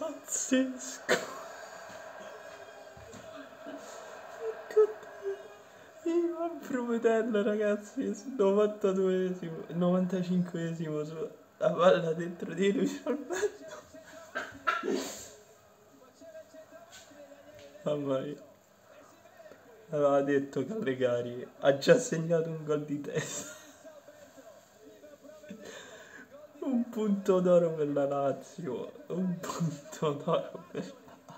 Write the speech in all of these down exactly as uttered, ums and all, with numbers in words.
Pazzesco. Il Provedel, ragazzi, novantaduesimo, novantacinquesimo, su la palla dentro di Luis Alberto. Mamma mia. Aveva detto Calegari, ha già segnato un gol di testa. Un punto d'oro per la Lazio, un punto d'oro per la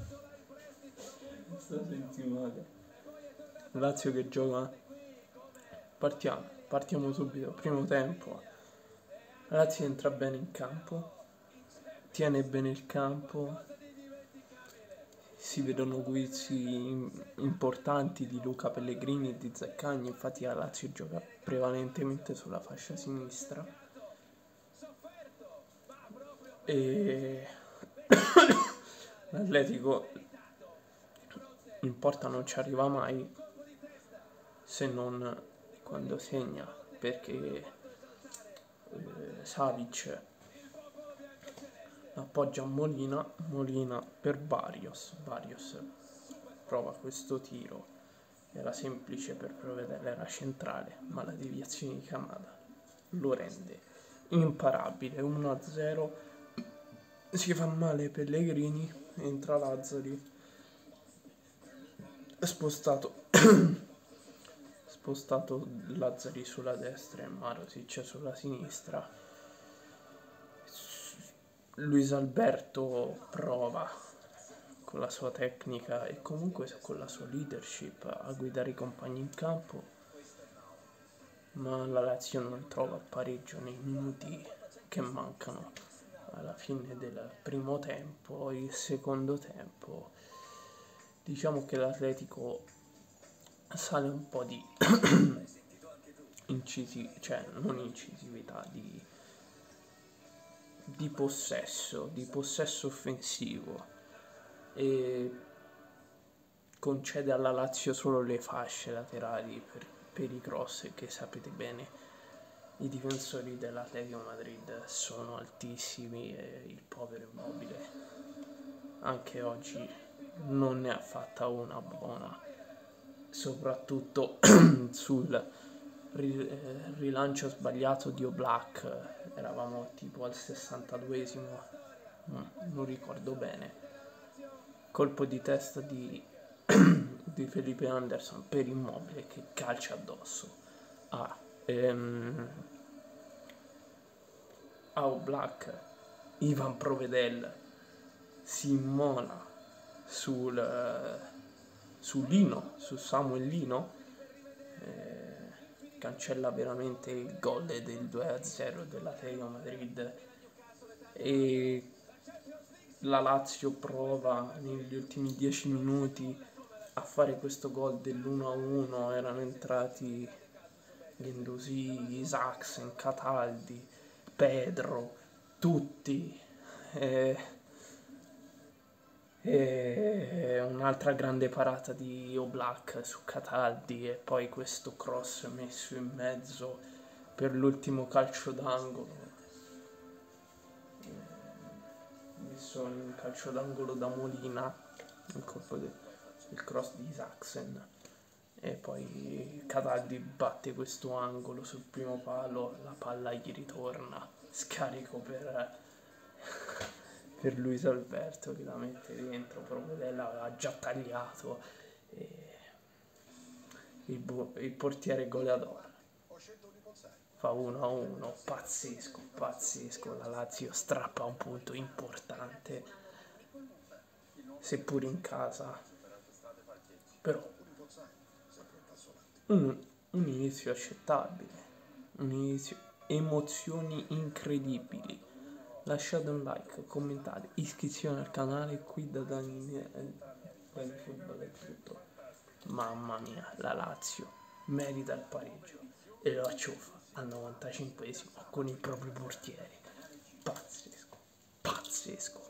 Lazio. Questa settimana Lazio che gioca. Partiamo, partiamo subito, primo tempo. Lazio entra bene in campo, tiene bene il campo. Si vedono guizzi importanti di Luca Pellegrini e di Zaccagni, infatti la Lazio gioca prevalentemente sulla fascia sinistra. E l'Atletico in porta non ci arriva mai, se non quando segna, perché eh, Savic appoggia Molina, Molina per Barrios, Barrios prova questo tiro, era semplice per Provedel, era centrale, ma la deviazione di Kamada lo rende imparabile. Uno a zero, si fa male Pellegrini, entra Lazzari spostato spostato Lazzari sulla destra e Marusic sulla sinistra. Luis Alberto prova con la sua tecnica e comunque con la sua leadership a guidare i compagni in campo, ma la Lazio non trova il pareggio nei minuti che mancano alla fine del primo tempo. Il secondo tempo, diciamo che l'Atletico sale un po' di incisi, cioè non incisività, di di possesso, di possesso offensivo, e concede alla Lazio solo le fasce laterali per, per i cross, che sapete bene i difensori dell'Atletico Madrid sono altissimi e il povero Immobile anche oggi non ne ha fatta una buona, soprattutto sul rilancio sbagliato di Oblak. Eravamo tipo al sessantaduesimo, non ricordo bene, colpo di testa di, di Felipe Anderson per Immobile che calcia addosso a, ehm, a Oblak. Ivan Provedel si immola sul, su Lino, su Samuel Lino, eh, cancella veramente il gol del due a zero dell'Atletico Madrid, e la Lazio prova negli ultimi dieci minuti a fare questo gol dell'uno a uno. Erano entrati Lindusi, Isaksen, Cataldi, Pedro, tutti, e, e un'altra grande parata di Oblak su Cataldi, e poi questo cross messo in mezzo per l'ultimo calcio d'angolo, messo in calcio d'angolo da Molina, il colpo del cross di Isaksen, e poi Cataldi batte questo angolo sul primo palo, la palla gli ritorna, scarico per per Luis Alberto che la mette dentro. Provedel aveva già tagliato e il, il portiere goleador fa uno a uno. Pazzesco, pazzesco, la Lazio strappa un punto importante, seppur in casa, però un, un inizio accettabile, un inizio, emozioni incredibili. Lasciate un like, commentate, iscrizione al canale, qui da Dani Football è tutto. Mamma mia, la Lazio merita il pareggio e lo acciuffa al novantacinquesimo con il proprio portiere. Pazzesco, pazzesco.